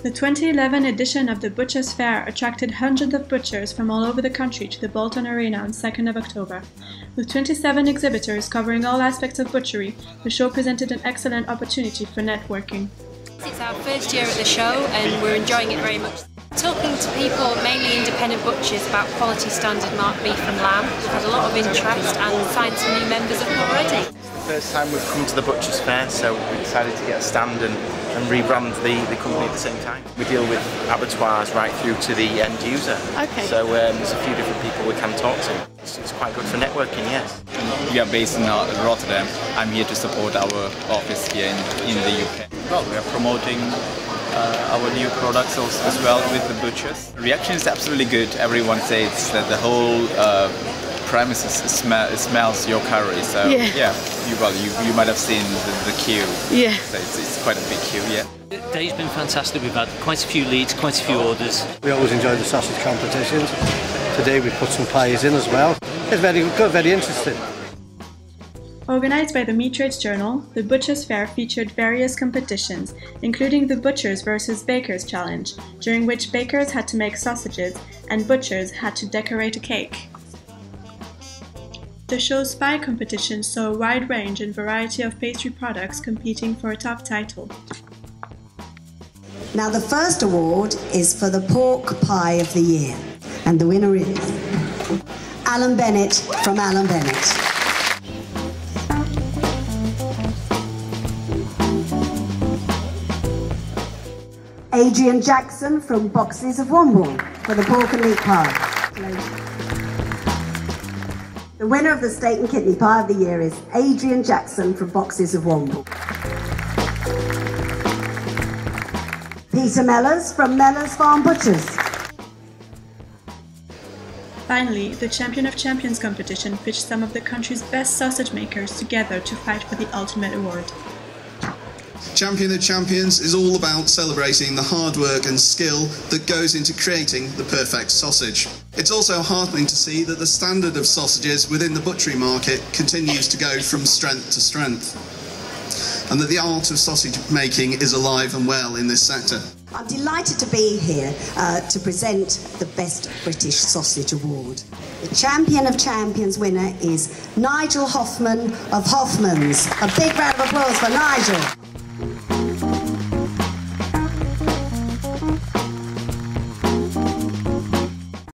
The 2011 edition of the Butchers' Fair attracted hundreds of butchers from all over the country to the Bolton Arena on 2nd of October. With 27 exhibitors covering all aspects of butchery, the show presented an excellent opportunity for networking. It's our first year at the show and we're enjoying it very much. Talking to people, mainly independent butchers, about quality standard marked beef and lamb. We've had a lot of interest and signed some new members up already. It's the first time we've come to the Butchers' Fair, so we decided to get a stand and rebrand the company at the same time. We deal with abattoirs right through to the end user. Okay. So there's a few different people we can talk to. It's quite good for networking, yes. We are based in Rotterdam. I'm here to support our office here in the UK. Well, we are promoting our new products also as well with the butchers. The reaction is absolutely good. Everyone says that the whole premises smells your curry. So yeah, you might have seen the queue. Yeah. So it's quite a big queue. Yeah. The day's been fantastic. We've had quite a few leads, quite a few orders. We always enjoy the sausage competitions. Today we put some pies in as well. It's very good, very interesting. Organised by the Meat Trades Journal, the Butchers' Fair featured various competitions, including the Butchers vs. Bakers' Challenge, during which bakers had to make sausages and butchers had to decorate a cake. The show's pie competition saw a wide range and variety of pastry products competing for a top title. Now the first award is for the pork pie of the year, and the winner is Alan Bennett from Alan Bennett. Adrian Jackson from Boxes of Wombourne for the pork and meat pie. The winner of the steak and kidney pie of the year is Adrian Jackson from Boxes of Wombourne. Peter Mellers from Mellers Farm Butchers. Finally, the Champion of Champions competition pitched some of the country's best sausage makers together to fight for the ultimate award. Champion of Champions is all about celebrating the hard work and skill that goes into creating the perfect sausage. It's also heartening to see that the standard of sausages within the butchery market continues to go from strength to strength, and that the art of sausage making is alive and well in this sector. I'm delighted to be here to present the Best British Sausage Award. The Champion of Champions winner is Nigel Hoffman of Hoffman's. A big round of applause for Nigel.